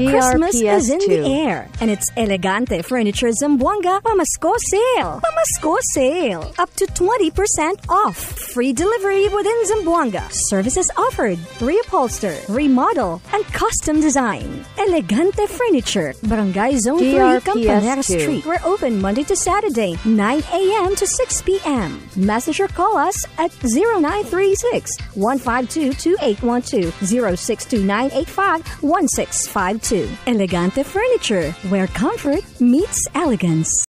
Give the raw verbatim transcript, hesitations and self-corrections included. D R P S Christmas is in two. The air, and it's Elegante Furniture Zamboanga Pamasko Sale. Pamasko Sale. Up to twenty percent off. Free delivery within Zamboanga. Services offered. Reupholster, remodel, and custom design. Elegante Furniture. Barangay Zone three, Campanera Street. We're open Monday to Saturday, nine a m to six p m Message or call us at zero nine three six, one five two, two eight one two, zero six two nine eight five, one six five two. Elegante Furniture, where comfort meets elegance.